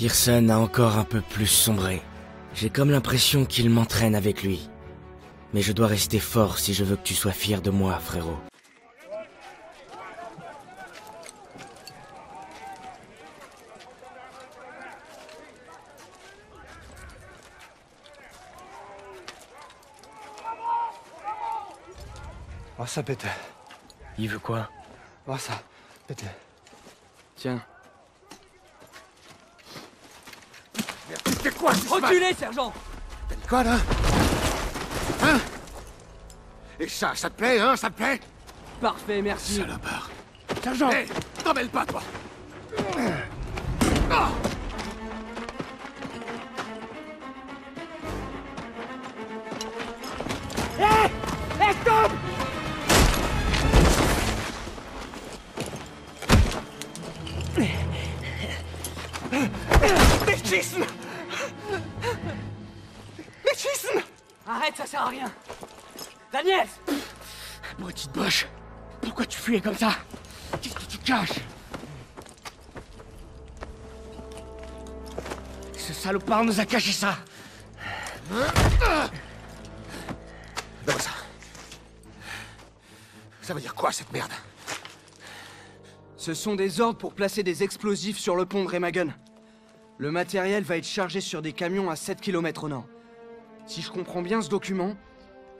Pearson a encore un peu plus sombré. J'ai comme l'impression qu'il m'entraîne avec lui. Mais je dois rester fort si je veux que tu sois fier de moi, frérot. Oh, ça pète. Il veut quoi? Oh, ça pète. Tiens. C'était quoi? Reculez, sergent! T'as dit quoi, là? Hein? Et ça te plaît, hein? Ça te plaît? Parfait, merci. Salopard. Sergent! Hé! T'en mêle pas, toi! Ah! Hé! Hé, stop! Méchisme! Méchisme! Arrête, ça sert à rien! Daniel! Bon, petite boche, pourquoi tu fuyais comme ça? Qu'est-ce que tu te caches? Ce salopard nous a caché ça! Donne-moi ça. Ça veut dire quoi, cette merde? Ce sont des ordres pour placer des explosifs sur le pont de Remagen. Le matériel va être chargé sur des camions à 7 km au nord. Si je comprends bien ce document,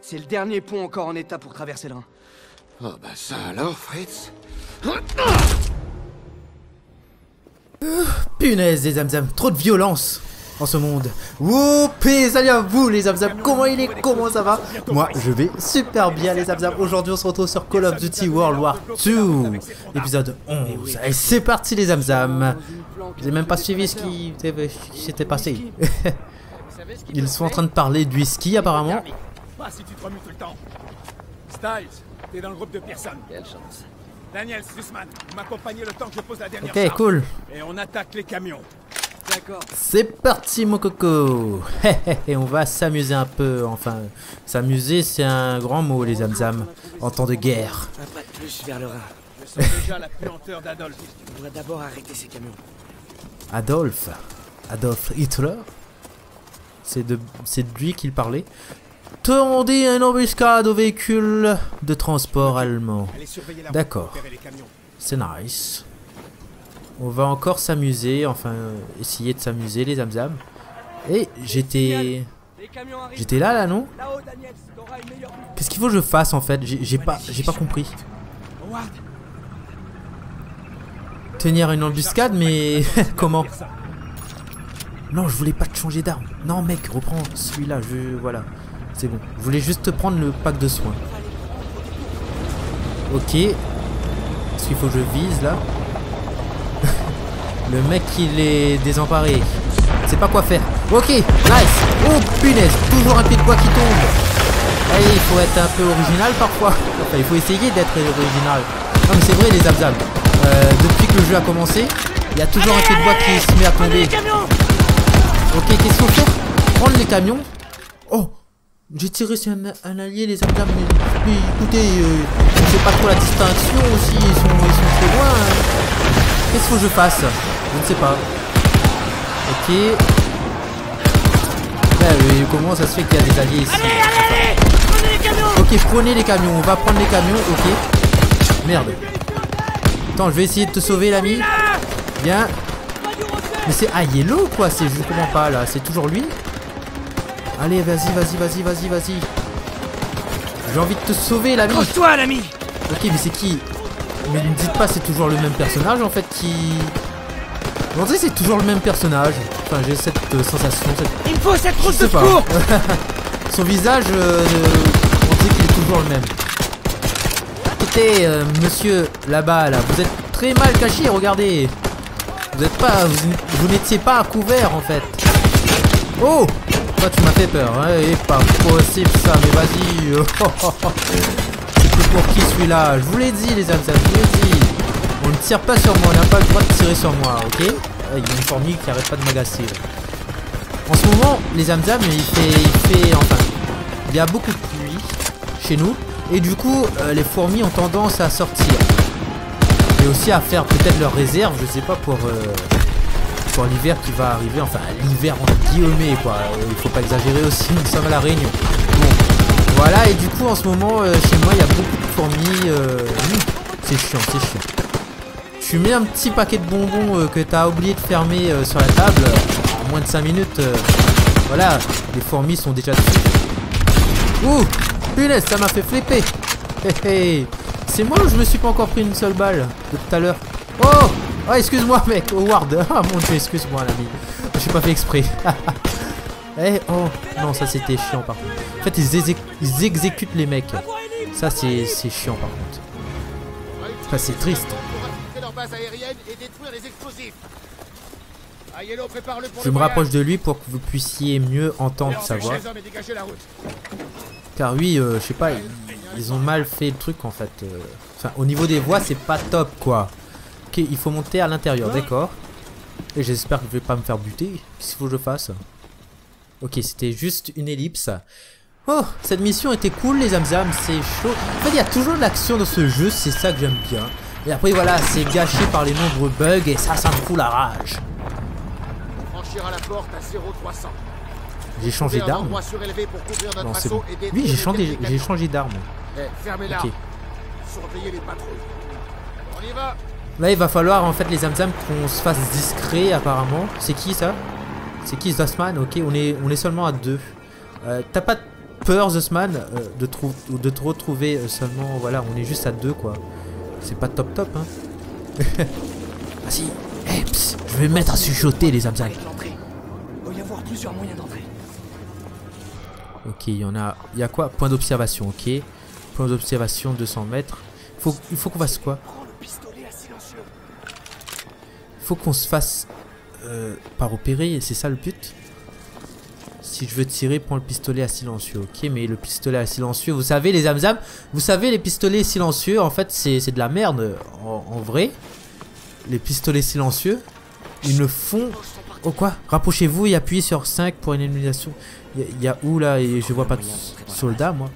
c'est le dernier pont encore en état pour traverser le Rhin. Oh bah ça alors, Fritz. Punaise, les zamzams, trop de violence en ce monde. Woupé, salut à vous les zamzams, comment il est, comment ça va? Moi, je vais super bien les zamzams. Aujourd'hui, on se retrouve sur Call of Duty World War 2, épisode 11. Et c'est parti les zamzams. J'ai même pas suivi ce qui s'était passé. Ils sont en train de parler du ski apparemment. Pas si tu te remues tout le temps. Styles, t'es dans le groupe de Pearson. Quelle chance. Daniel, Zussman, m'accompagnez le temps que je pose la dernière charge. Ok, cool. Et on attaque les camions. D'accord. C'est parti mon coco. Et on va s'amuser un peu. Enfin, s'amuser c'est un grand mot les zamzams en temps de guerre. Un pas de plus vers le Rhin. Je sens déjà la puanteur d'Adolphe. On doit d'abord arrêter ces camions. Adolphe? Adolphe Hitler? C'est de lui qu'il parlait. Tendez une embuscade aux véhicules de transport allemands. D'accord. C'est nice. On va encore s'amuser, enfin essayer de s'amuser les zamzams. Et j'étais là non? Qu'est-ce qu'il faut que je fasse en fait? J'ai pas compris. Tenir une embuscade, mais comment? Non, je voulais pas te changer d'arme. Non mec, reprends celui-là, voilà. C'est bon. Je voulais juste te prendre le pack de soins. Ok. Est-ce qu'il faut que je vise là? Le mec il est désemparé. Je sais pas quoi faire. Ok, nice. Oh punaise, toujours un pied de bois qui tombe. Allez, il faut être un peu original parfois. Enfin, il faut essayer d'être original. Non mais c'est vrai les abzabs. Depuis que le jeu a commencé, il y a toujours un pied de bois qui se met à tomber. Ok, qu'est-ce qu'on fait? Prendre les camions. Oh, j'ai tiré sur un allié les abzabs. Mais écoutez, je sais pas trop la distinction aussi. Ils sont très loin. Hein. Qu'est-ce qu'il faut que je fasse? Je ne sais pas. Ok. Là, comment ça se fait qu'il y a des alliés ici? Allez, prenez les camions. Ok, prenez les camions. On va prendre les camions. Ok. Merde. Attends, je vais essayer de te sauver l'ami. Bien. Mais c'est Aiello quoi? C'est je comprends pas là. C'est toujours lui? Allez, vas-y. J'ai envie de te sauver l'ami. Pose-toi l'ami. Ok, mais c'est qui? Mais ne me dites pas c'est toujours le même personnage en fait qui... On dirait c'est toujours le même personnage. Enfin j'ai cette sensation. Il me faut cette trousse de secours. Son visage, on dirait qu'il est toujours le même. Écoutez monsieur là-bas là, vous êtes très mal caché, regardez. Vous n'êtes pas, vous n'étiez pas à couvert en fait. Oh, toi tu m'as fait peur, hein, et pas possible ça, mais vas-y. Pour qui celui-là? Je vous l'ai dit les amis, je vous l'ai dit. On ne tire pas sur moi, on n'a pas le droit de tirer sur moi, ok? Il y a une fourmi qui arrête pas de m'agacer. En ce moment, les amis, enfin, il y a beaucoup de pluie chez nous. Et du coup, les fourmis ont tendance à sortir. Et aussi à faire peut-être leurs réserves, je sais pas, pour l'hiver qui va arriver, enfin l'hiver entre guillemets quoi, il faut pas exagérer aussi, nous sommes à La Réunion. Bon, voilà, et du coup en ce moment chez moi il y a beaucoup de fourmis, c'est chiant, c'est chiant. Tu mets un petit paquet de bonbons que t'as oublié de fermer sur la table, en moins de 5 minutes, voilà, les fourmis sont déjà dessus. Ouh, punaise, ça m'a fait flipper. C'est moi ou je me suis pas encore pris une seule balle de tout à l'heure? Oh, oh excuse-moi mec, Howard. Ah mon dieu, excuse-moi l'ami. J'ai pas fait exprès. Eh oh, non ça c'était chiant par contre. En fait ils exécutent les mecs. Ça c'est chiant par contre. Enfin c'est triste. Je me rapproche de lui pour que vous puissiez mieux entendre sa voix. Car oui, je sais pas, ils ont mal fait le truc en fait. Enfin, au niveau des voix, c'est pas top quoi. Ok, il faut monter à l'intérieur, d'accord. Et j'espère que je vais pas me faire buter. Qu'est-ce qu'il faut que je fasse? Ok, c'était juste une ellipse. Oh, cette mission était cool les amzams, c'est chaud. En fait, il y a toujours de l'action dans ce jeu, c'est ça que j'aime bien. Et après voilà, c'est gâché par les nombreux bugs et ça, ça me fout la rage. J'ai changé d'arme. Non c'est bon. Oui, j'ai changé d'arme. Ok. Là il va falloir en fait les amzams qu'on se fasse discret apparemment. C'est qui ça? C'est qui Zussman? Ok, on est seulement à 2. T'as pas peur Zussman de te retrouver seulement, voilà, on est juste à 2 quoi. C'est pas top top hein. Ah si, hey, pss, je vais me mettre à chuchoter les amzams. Il va y avoir plusieurs moyens d'entrer. Ok, il y a quoi? Point d'observation, ok. Point d'observation 200 mètres. Il faut qu'on fasse quoi? Il faut qu'on se fasse pas repérer, c'est ça le but? Si je veux tirer, prends le pistolet à silencieux. Ok, mais le pistolet à silencieux, vous savez les amzams, vous savez les pistolets silencieux, en fait c'est de la merde en vrai. Les pistolets silencieux, ils ne font... Oh quoi? Rapprochez-vous et appuyez sur 5 pour une illumination. Il y a où là? Et je vois pas de soldats moi.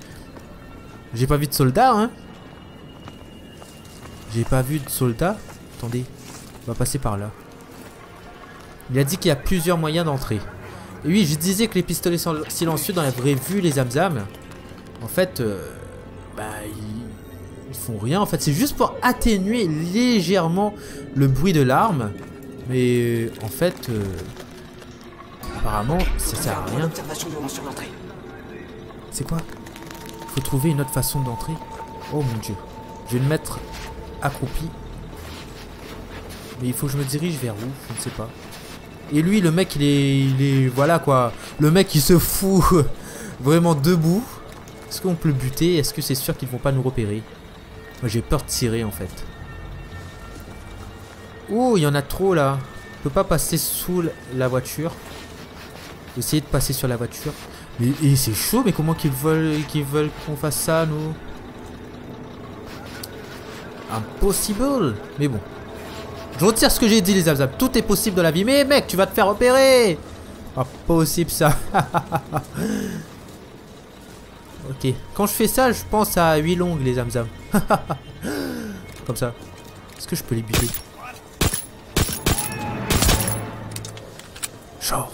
J'ai pas vu de soldats hein. J'ai pas vu de soldats. Attendez, on va passer par là. Il a dit qu'il y a plusieurs moyens d'entrer. Et oui, je disais que les pistolets silencieux dans la vraie vue, les amzams, en fait, ils font rien. En fait, c'est juste pour atténuer légèrement le bruit de l'arme. Mais en fait, apparemment, ça sert à rien. C'est quoi? Faut trouver une autre façon d'entrer. Oh mon dieu. Je vais le mettre accroupi. Mais il faut que je me dirige vers où? Je ne sais pas. Et lui le mec il est voilà quoi. Le mec il se fout vraiment debout. Est-ce qu'on peut le buter? Est-ce que c'est sûr qu'ils vont pas nous repérer? Moi j'ai peur de tirer en fait. Oh il y en a trop là. On peut pas passer sous la voiture. Essayer de passer sur la voiture. Mais et c'est chaud, mais comment qu'ils veulent qu'on fasse ça nous? Impossible. Mais bon. Je retire ce que j'ai dit les amzams, tout est possible dans la vie, mais mec tu vas te faire repérer. Ah possible ça. Ok, quand je fais ça je pense à 8 longues les amzams. Comme ça. Est-ce que je peux les buter? Genre.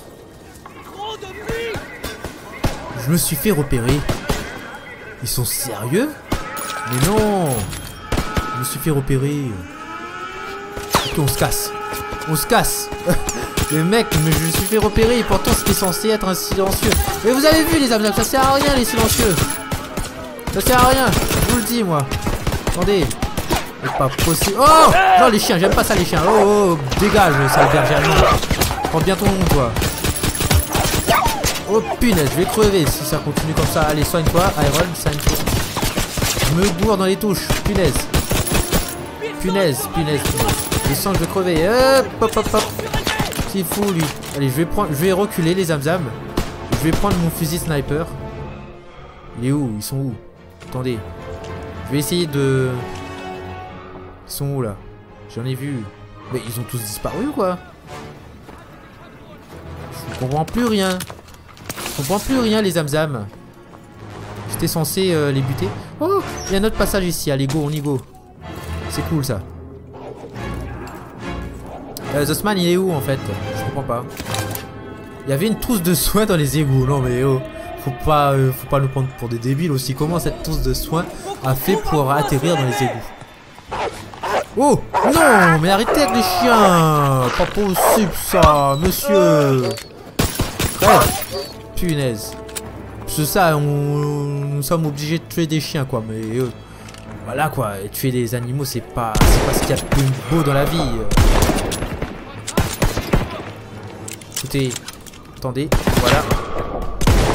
Je me suis fait repérer. Ils sont sérieux? Mais non. Je me suis fait repérer. On se casse. On se casse. Les mecs, mais je me suis fait repérer. Et pourtant, c'était censé être un silencieux. Mais vous avez vu, les amzams, ça sert à rien, les silencieux. Ça sert à rien. Je vous le dis, moi. Attendez. C'est pas possible. Oh non, les chiens, j'aime pas ça, les chiens. Oh, oh dégage, sale berger allemand. Prends bien ton nom, toi. Oh punaise, je vais crever si ça continue comme ça. Allez, soigne-toi. Iron, soigne-toi. Je me bourre dans les touches. Punaise. Punaise, punaise, punaise. Je sens que je vais crever. Hop, hop, hop. C'est fou lui. Allez, je vais reculer les amzams. Je vais prendre mon fusil sniper. Il est où? Ils sont où? Attendez. Je vais essayer de... Ils sont où là? J'en ai vu. Mais ils ont tous disparu ou quoi? Je comprends plus rien. Je comprends plus rien les amzams. J'étais censé les buter. Oh, il y a un autre passage ici. Allez, go, on y go. C'est cool ça. Zussman il est où en fait? comprends pas. Il y avait une trousse de soins dans les égouts. Non mais oh, faut pas nous prendre pour des débiles aussi. Comment cette trousse de soins a fait pour atterrir dans les égouts? Oh non, mais arrêtez avec les chiens. Pas possible ça, monsieur. Frère, punaise. C'est ça, nous sommes obligés de tuer des chiens quoi, mais voilà quoi, et tuer des animaux c'est pas ce qu'il y a de plus beau dans la vie. Écoutez, attendez, voilà.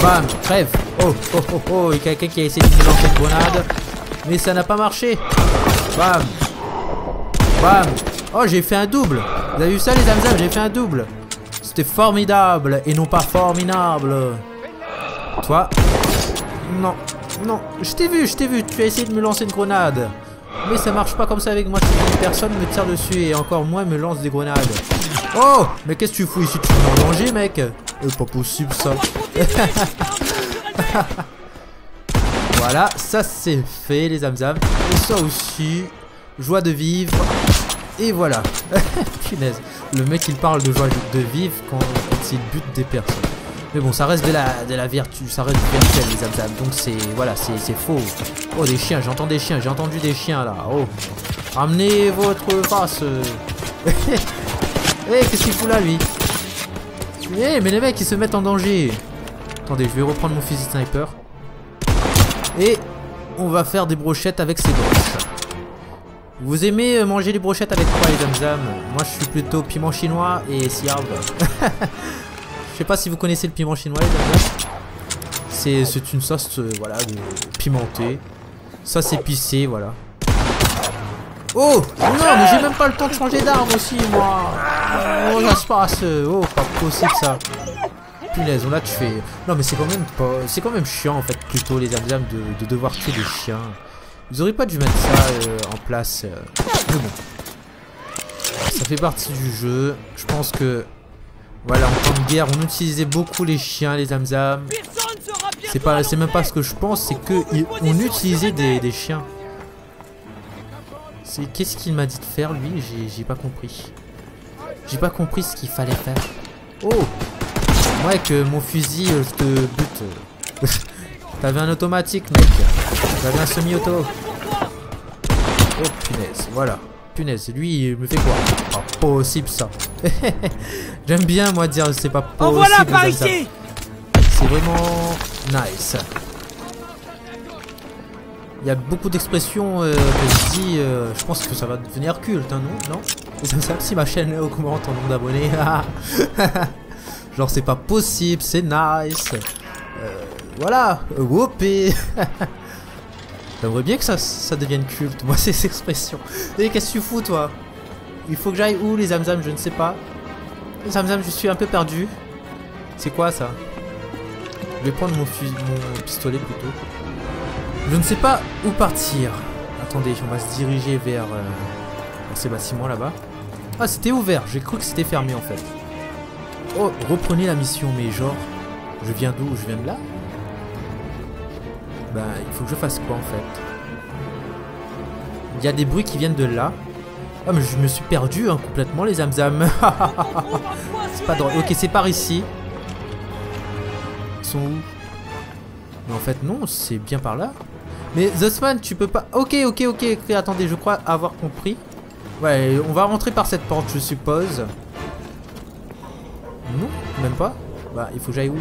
Bam, crève. Oh, oh, oh, oh, il y a quelqu'un qui a essayé de me lancer une grenade, mais ça n'a pas marché. Bam, bam. Oh, j'ai fait un double. Vous avez vu ça les zamzams, j'ai fait un double. C'était formidable, et non pas formidable. Toi, non, non, je t'ai vu, tu as essayé de me lancer une grenade. Mais ça marche pas comme ça avec moi, personne me tire dessus et encore moins me lance des grenades. Oh, mais qu'est-ce que tu fous ici, tu es en danger mec? Pas possible ça. Voilà, ça c'est fait les amzams. Et ça aussi, joie de vivre. Et voilà, punaise, le mec il parle de joie de vivre quand il bute des personnes. Mais bon, ça reste de la vertu, ça reste virtuel les abdams, donc c'est, voilà, c'est faux. Oh, des chiens, j'entends des chiens, j'ai entendu des chiens là, oh. Ramenez votre face. Eh, qu'est-ce qu'il fout là, lui? Eh, mais les mecs, ils se mettent en danger. Attendez, je vais reprendre mon fusil sniper. Et on va faire des brochettes avec ces broches. Vous aimez manger les brochettes avec quoi les abdams? Moi, je suis plutôt piment chinois et siarbe. Je sais pas si vous connaissez le piment chinois, c'est une sauce voilà, pimentée. Ça c'est épicé, voilà. Oh non, mais j'ai même pas le temps de changer d'arme aussi, moi. Oh, ça se passe. Oh, pas possible ça. Punaise, on l'a tué. Non, mais c'est quand même pas... C'est quand même chiant en fait, plutôt les amzams de devoir tuer des chiens. Vous auriez pas dû mettre ça en place. Mais bon. Ça fait partie du jeu. Je pense que... Voilà, en temps de guerre, on utilisait beaucoup les chiens, les zamzams. C'est même pas ce que je pense, c'est qu'on utilisait des chiens. Qu'est-ce qu'il m'a dit de faire, lui? J'ai pas compris. J'ai pas compris ce qu'il fallait faire. Oh! Ouais, que mon fusil, je te bute. T'avais un automatique, mec. T'avais un semi-auto. Oh, punaise, voilà. Punaise, lui il me fait quoi? Pas possible ça. J'aime bien moi dire c'est pas possible. Oh voilà par ici. C'est vraiment nice. Il y a beaucoup d'expressions que je dis, je pense que ça va devenir culte, hein, non? Non? C'est ça, si ma chaîne augmente en nombre d'abonnés. Genre c'est pas possible, c'est nice. Voilà, whoopé. J'aimerais bien que ça devienne culte, moi, ces expressions. Et qu'est-ce que tu fous, toi? Il faut que j'aille où, les zamzams? Je ne sais pas. Les zamzams, je suis un peu perdu. C'est quoi, ça? Je vais prendre mon pistolet, plutôt. Je ne sais pas où partir. Attendez, on va se diriger vers ces bâtiments, là-bas. Ah, c'était ouvert. J'ai cru que c'était fermé, en fait. Oh, reprenez la mission, mais genre... Je viens d'où? Je viens de là? Ben, il faut que je fasse quoi en fait? Il y a des bruits qui viennent de là. Ah, mais je me suis perdu hein, complètement, les zamzams. C'est pas drôle. Ok, c'est par ici. Ils sont où? Mais en fait, non, c'est bien par là. Mais Zussman, tu peux pas. Ok. Attendez, je crois avoir compris. Ouais, on va rentrer par cette porte, je suppose. Non, même pas. Bah, il faut que j'aille où?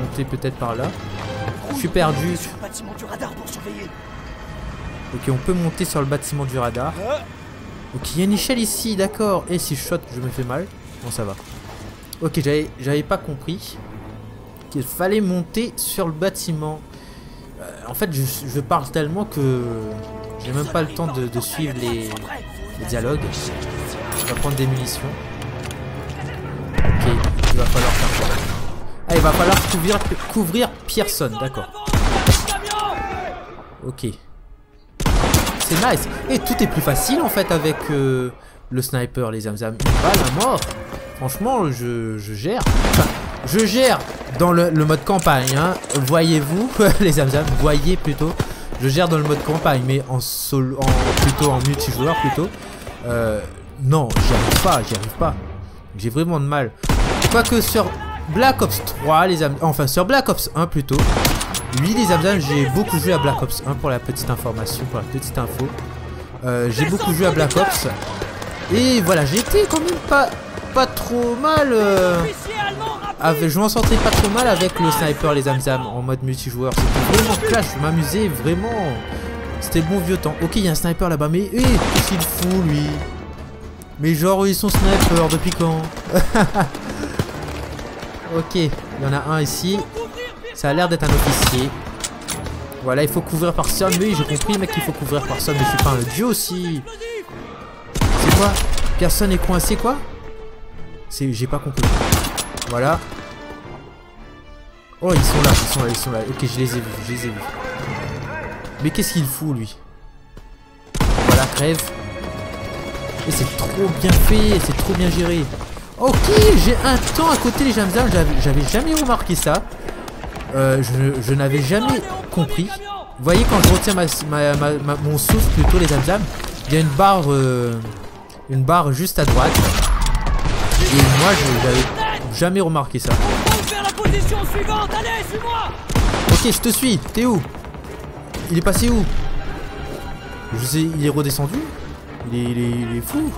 Monter peut-être par là. Je suis perdu. Sur le bâtiment du radar pour surveiller. Ok, on peut monter sur le bâtiment du radar. Ok, il y a une échelle ici, d'accord. Et si je shot, je me fais mal. Bon, ça va. Ok, j'avais pas compris qu'il fallait monter sur le bâtiment. En fait, je parle tellement que j'ai même pas le temps de suivre les dialogues. On va prendre des munitions. Ok, il va falloir faire ça. Ah, il va falloir couvrir Pearson, d'accord. Ok. C'est nice. Et tout est plus facile en fait avec le sniper, les zamzams. Une balle à mort. Franchement, je gère. Enfin, je gère dans le mode campagne. Hein. Voyez-vous, les zamzams, voyez plutôt. Je gère dans le mode campagne, mais plutôt en multijoueur plutôt. Non, j'y arrive pas, J'ai vraiment de mal. Quoique sur Black Ops 3, les amis, enfin sur Black Ops 1 plutôt. Oui, les amis, j'ai beaucoup joué à Black Ops 1 pour la petite information, pour la petite info. J'ai beaucoup joué à Black Ops. Et voilà, j'ai été quand même pas trop mal. Je m'en sortais pas trop mal avec le sniper, les amzam, en mode multijoueur. C'était vraiment clash, je m'amusais vraiment. C'était le bon vieux temps. Ok, il y a un sniper là-bas, mais qu'est-ce qu'il fout lui? Mais genre, ils sont sniper depuis quand? Ok, il y en a un ici. Ça a l'air d'être un officier. Voilà, il faut couvrir par Sherman. Oui, j'ai compris, mec, il faut couvrir par Sherman. Mais je suis pas un dieu aussi. C'est quoi? Personne est coincé, quoi? J'ai pas compris. Voilà. Oh, ils sont là. Ok, je les ai vus. Mais qu'est-ce qu'il fout, lui? Voilà, crève. Et c'est trop bien fait, c'est trop bien géré. Ok, j'ai un temps à côté les Jamzam, j'avais jamais remarqué ça. Je n'avais jamais compris. Vous voyez, quand je retiens mon souffle, plutôt les Jamzam, il y a une barre juste à droite. Et moi, je n'avais jamais remarqué ça. Ok, je te suis. T'es où? Il est passé où? Je sais, il est redescendu. Il est fou.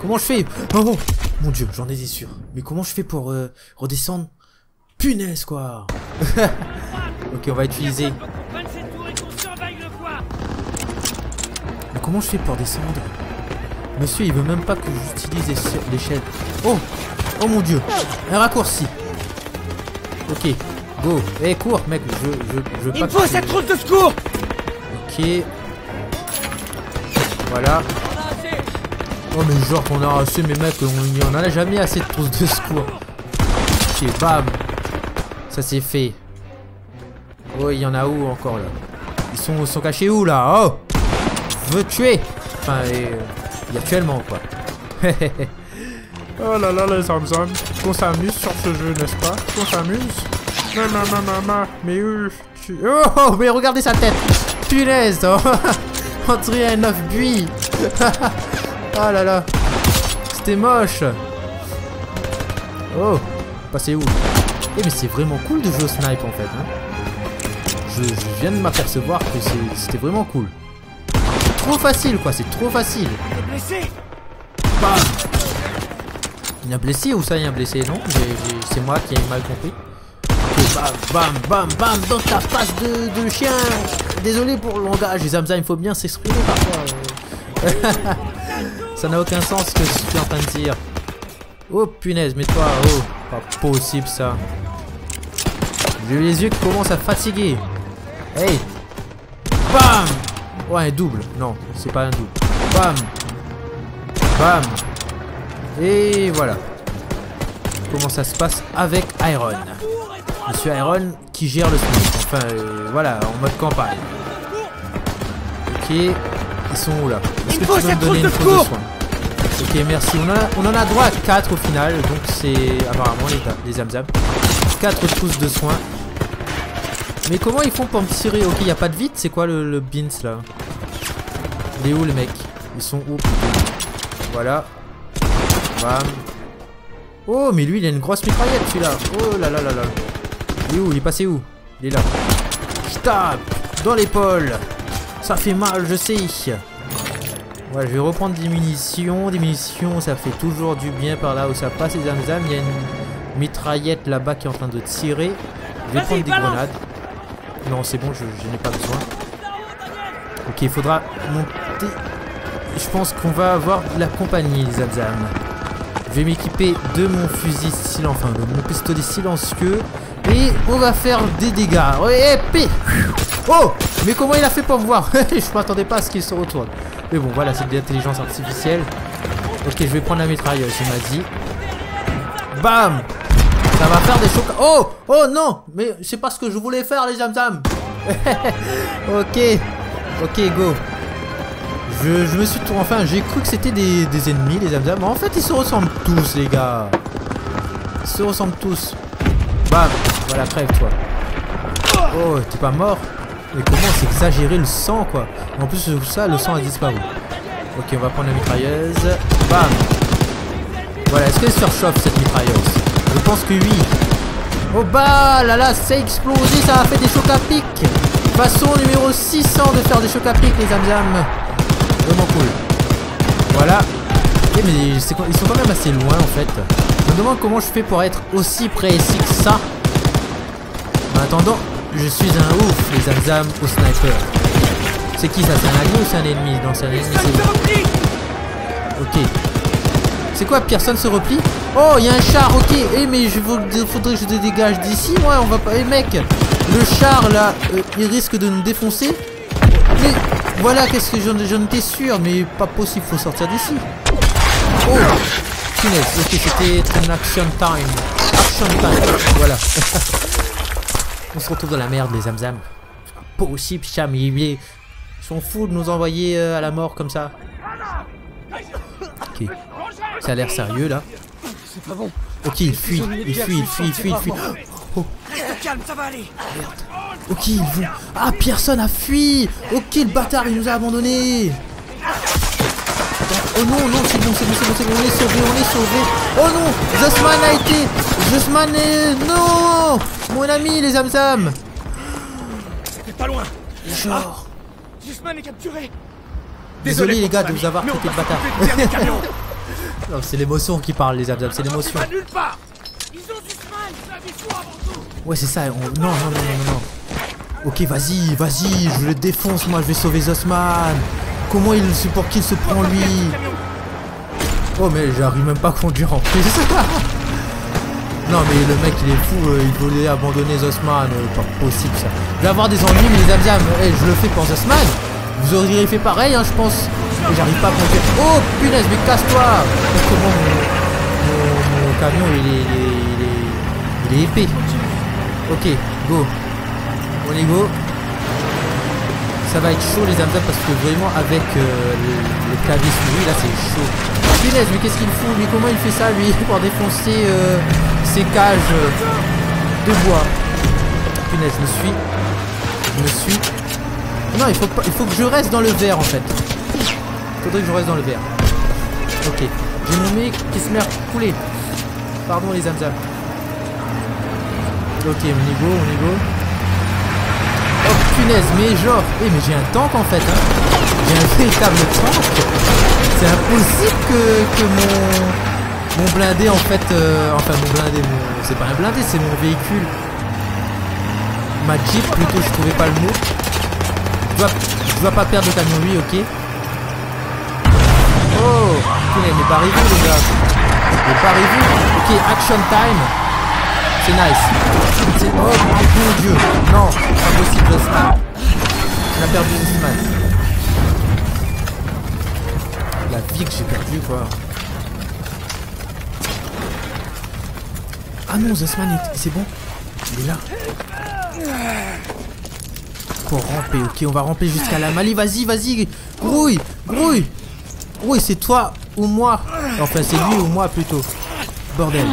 Comment je fais? Oh mon dieu, j'en étais sûr. Mais comment je fais pour redescendre? Punaise quoi. Ok, on va utiliser. Mais comment je fais pour descendre? Monsieur, il veut même pas que j'utilise l'échelle. Oh mon dieu, un raccourci. Ok, go. Eh, cours, mec, je veux pas. Il faut cette route de secours. Ok. Voilà. Oh mais genre qu'on a assez, mais mec, on en a jamais assez de trousses de secours. Ok, bam. Ça c'est fait. Oh, il y en a où encore là? Ils sont cachés où là? Oh, je veux tuer. Enfin, virtuellement quoi. Oh là là les hommes. Qu'on s'amuse sur ce jeu, n'est-ce pas? Qu'on s'amuse. Non, non, non, non, non. Mais oh, mais regardez sa tête. Punaise. On dirait un œuf buis. Oh là là. C'était moche. Oh. Passez où? Eh mais c'est vraiment cool de jouer au snipe en fait hein. Je viens de m'apercevoir que c'était vraiment cool. Trop facile quoi, c'est trop facile. Bam. Il y a un blessé ou ça? Il y a un blessé? Non, c'est moi qui ai mal compris. Bam, bam, bam, bam, dans ta face de chien. Désolé pour le langage, les Hamza, il faut bien s'exprimer parfois. Ça n'a aucun sens ce que je suis en train de dire. Oh punaise, mais toi, oh, pas possible ça. J'ai les yeux qui commencent à fatiguer. Hey, bam. Ouais, oh, un double, non, c'est pas un double. Bam, bam. Et voilà. Comment ça se passe avec Iron? Monsieur Iron qui gère le snipe. Enfin, voilà, en mode campagne. Ok, ils sont où là? Est-ce que tu peux me donner une pause de soin? Ok, merci. On en a droit à 4 au final. Donc c'est apparemment les Zamzam. 4 trousses de soins. Mais comment ils font pour me tirer? Ok, il n'y a pas de vide. C'est quoi le bins là? Il est où le mec? Ils sont où? Voilà. Bam. Oh, mais lui il a une grosse mitraillette celui-là. Oh là là là là. Il est où? Il est passé où? Il est là. Je tape dans l'épaule. Ça fait mal, je sais. Voilà, je vais reprendre des munitions. Des munitions, ça fait toujours du bien par là où ça passe, les Zamzam. Il y a une mitraillette là-bas qui est en train de tirer. Je vais prendre des grenades. Non, c'est bon, je n'ai pas besoin. Ok, il faudra monter. Je pense qu'on va avoir de la compagnie, les Zamzam. Je vais m'équiper de mon fusil silencieux, enfin de mon pistolet silencieux. Et on va faire des dégâts. Et oh, mais comment il a fait pour me voir? Je m'attendais pas à ce qu'il se retourne. Mais bon, voilà, c'est de l'intelligence artificielle. Ok, je vais prendre la mitrailleuse, il m'a dit. Bam. Ça va faire des chocs. Oh, oh non, mais c'est pas ce que je voulais faire, les Zamzam. Ok, ok, go. Je me suis tout... Enfin, j'ai cru que c'était des ennemis, les Zamzam. Mais en fait, ils se ressemblent tous, les gars. Ils se ressemblent tous. Bam. Voilà, crève, toi. Oh, t'es pas mort? Mais comment c'est exagéré le sang, quoi. En plus de ça, le sang a disparu. Ok, on va prendre la mitrailleuse. Bam. Voilà, est-ce qu'elle surchauffe cette mitrailleuse? Je pense que oui. Oh bah là là, c'est explosé, ça a fait des chocs à pic. Façon numéro 600 de faire des chocs à pic, les zamzams. Vraiment cool. Voilà. Et mais ils sont quand même assez loin en fait. Je me demande comment je fais pour être aussi précis que ça. En attendant, je suis un ouf, les zamzams au sniper. C'est qui ça? C'est un allié ou c'est un ennemi? Non, c'est un ennemi. Ok. C'est quoi? Personne se replie? Oh, il y a un char, ok. Eh, mais faudrait que je te dégage d'ici, moi. On va pas. Eh, mec, le char là, il risque de nous défoncer. Mais voilà, qu'est-ce que j'en étais sûr, mais pas possible, faut sortir d'ici. Oh, punaise, ok, c'était un action time. Action time, voilà. On se retrouve dans la merde, les zamzams. Pas possible, cham, ils sont fous de nous envoyer à la mort comme ça. Ok, ça a l'air sérieux là. C'est pas bon. Ok, il fuit, il fuit, il fuit, il fuit, il fuit. Oh. Calme, ça va aller. Merde. Ok, il veut. Ah, personne a fui. Ok, le bâtard, il nous a abandonné. Oh non, non, c'est bon, c'est bon, c'est bon, c'est bon, on est sauvé, on est sauvé. Oh non, Zussman a été. Zussman est. Non, mon ami, les zamzams. C'est pas loin. Genre. Zussman est capturé. Désolé les gars de vous avoir traité de bâtard. Non, c'est l'émotion qui parle, les zamzams, c'est l'émotion. Ouais, c'est ça. On... Non, non, non, non, non. Ok, vas-y, vas-y, je le défonce, moi, je vais sauver Zussman. Comment il se... Pour qu'il se prend lui? Oh mais j'arrive même pas à conduire en plus. Non mais le mec il est fou, il voulait abandonner Zussman, pas possible ça. Je vais avoir des ennuis mais les zamzams, je le fais pour Zussman. Vous auriez fait pareil hein je pense. Et j'arrive pas à conduire. Oh punaise mais casse-toi. Comment mon camion il est épais. Ok, go. On est go. Ça va être chaud les zamzams parce que vraiment avec le clavier souris là c'est chaud. Punaise mais qu'est-ce qu'il fout? Mais comment il fait ça lui pour défoncer ses cages de bois? Punaise je me suis. Je me suis. Non il faut pas, il faut que je reste dans le verre en fait. Il faudrait que je reste dans le verre. Ok. J'ai mon mec qui se met à couler. Pardon les zamzams. Ok on y go, on y go. Oh punaise mais genre mais j'ai un tank en fait hein. J'ai un véritable tank. C'est impossible que mon blindé en fait enfin mon blindé c'est pas un blindé c'est mon véhicule. Ma jeep plutôt je trouvais pas le mot. Je dois pas perdre le camion lui ok. Oh punaise mais barrez-vous les gars. Mais barrez-vous. Ok action time. C'est nice. Oh mon dieu. Non, pas possible Zussman. On a perdu Zussman. La vie que j'ai perdue quoi. Ah non Zussman c'est bon. Il est là. Faut ramper, ok on va ramper jusqu'à la Mali. Vas-y, vas-y. Grouille, grouille. Grouille c'est toi ou moi. Enfin c'est lui ou moi plutôt. Bordel.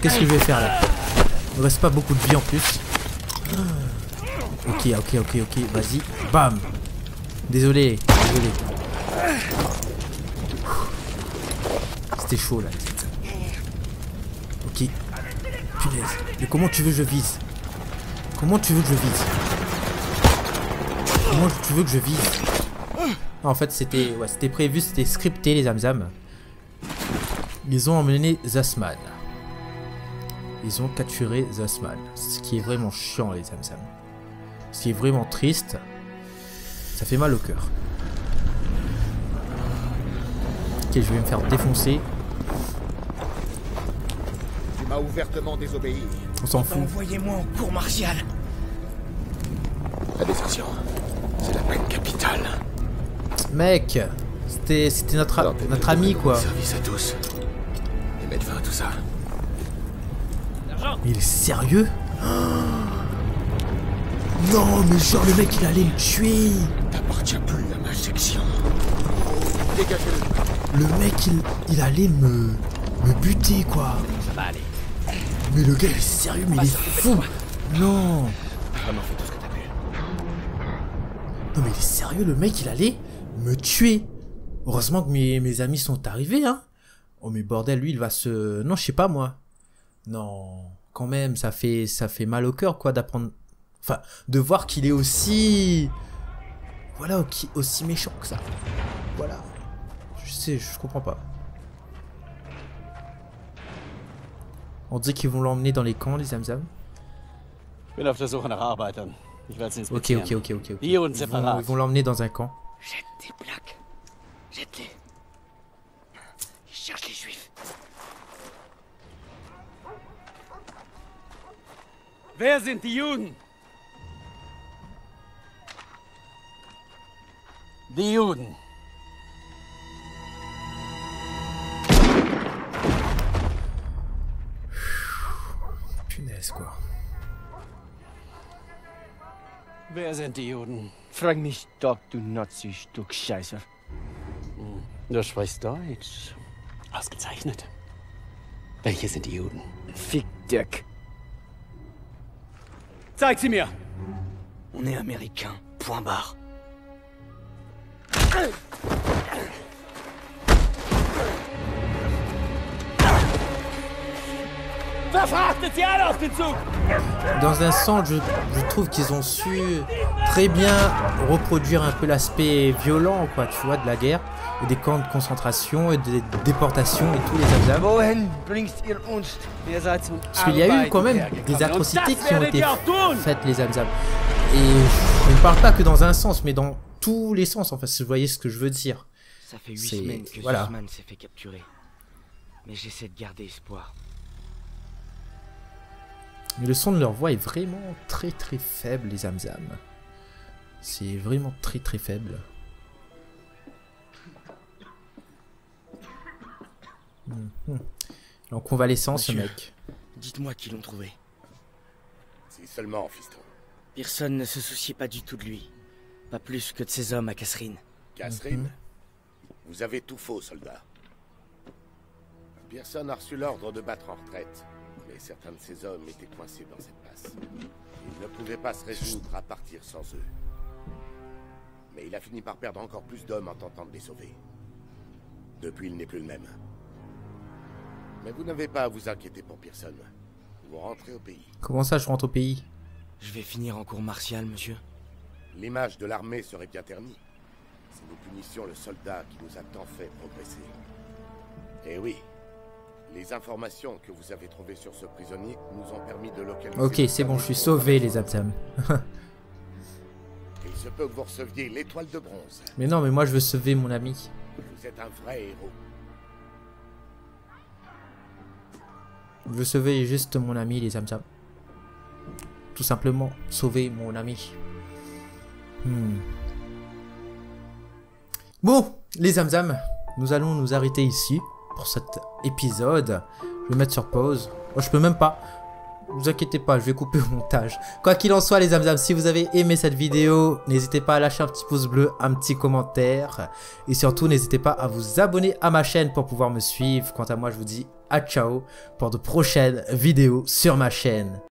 Qu'est-ce que je vais faire là? Il ne reste pas beaucoup de vie en plus. Ok, ok, ok, ok, vas-y. Bam. Désolé, désolé. C'était chaud là. Ok. Punaise. Mais comment tu veux que je vise? Comment tu veux que je vise? Comment tu veux que je vise? En fait c'était ouais, c'était prévu, c'était scripté les zamzams. Ils ont emmené Zussman. Ils ont capturé Zussman, ce qui est vraiment chiant les zamzams. Ce qui est vraiment triste. Ça fait mal au cœur. Ok, je vais me faire défoncer. Tu m'as ouvertement désobéi. On s'en fout. Envoyez-moi en cour martiale. La désertion, c'est la peine capitale. Mec, c'était notre ami quoi. Service à tous. Et mettre fin à tout ça. Mais il est sérieux? Non, mais genre le mec il allait me tuer! T'appartiens plus à ma section. Dégagez-le. Le mec il allait me buter quoi. Ça va aller. Mais le gars il est sérieux, mais il est fou! Non! Vraiment fait tout ce que t'as pu. Non mais il est sérieux, le mec il allait me tuer. Heureusement que mes amis sont arrivés hein. Oh mais bordel, lui il va se... Non, je sais pas moi. Non, quand même, ça fait mal au cœur quoi d'apprendre... Enfin, de voir qu'il est aussi... Voilà, aussi méchant que ça. Voilà. Je sais, je comprends pas. On dit qu'ils vont l'emmener dans les camps, les Zamzam. Ok. Ils vont l'emmener dans un camp. Jette tes plaques. Jette-les. Ils cherchent les juifs. Wer sind die Juden? Die Juden. Punaise, quoi. Wer sind die Juden? Frag mich doch, du Nazi-Stück-Scheiße. Du sprichst Deutsch. Ausgezeichnet. Welche sind die Juden? Fick Dirk. Zeig sie mir! On est américain. Point barre. Dans un sens, je trouve qu'ils ont su très bien reproduire un peu l'aspect violent, quoi, tu vois, de la guerre, et des camps de concentration et des déportations et tous les Zamzam. Parce qu'il y a eu quand même des atrocités qui ont été faites, les Zamzam. Et je ne parle pas que dans un sens, mais dans tous les sens, enfin, vous voyez ce que je veux dire. Ça fait 8 semaines que Zussman s'est fait capturer. Mais j'essaie de garder espoir. Mais le son de leur voix est vraiment très très faible, les Zamzam. C'est vraiment très très faible. En convalescence, ce mec. Dites-moi qui l'ont trouvé. Si seulement, fiston. Personne ne se souciait pas du tout de lui. Pas plus que de ces hommes à Kasserine. Kasserine, vous avez tout faux, soldat. Personne n'a reçu l'ordre de battre en retraite. Mais certains de ces hommes étaient coincés dans cette passe. Il ne pouvait pas se résoudre à partir sans eux. Mais il a fini par perdre encore plus d'hommes en tentant de les sauver. Depuis, il n'est plus le même. Mais vous n'avez pas à vous inquiéter pour Pearson. Vous rentrez au pays. Comment ça, je rentre au pays? Je vais finir en cour martiale, monsieur. L'image de l'armée serait bien ternie si nous punissions le soldat qui nous a tant fait progresser. Eh oui. Les informations que vous avez trouvées sur ce prisonnier nous ont permis de localiser... Ok, c'est bon, je suis sauvé, les Zamzam. Il se peut que vous receviez l'étoile de bronze. Mais non, mais moi je veux sauver mon ami. Vous êtes un vrai héros. Je veux sauver juste mon ami, les Zamzam. Tout simplement, sauver mon ami. Bon, les Zamzam, nous allons nous arrêter ici. Pour cet épisode, je vais mettre sur pause. Oh, je peux même pas. Vous inquiétez pas, je vais couper au montage. Quoi qu'il en soit, les Zamzam, si vous avez aimé cette vidéo, n'hésitez pas à lâcher un petit pouce bleu, un petit commentaire. Et surtout, n'hésitez pas à vous abonner à ma chaîne pour pouvoir me suivre. Quant à moi, je vous dis à ciao pour de prochaines vidéos sur ma chaîne.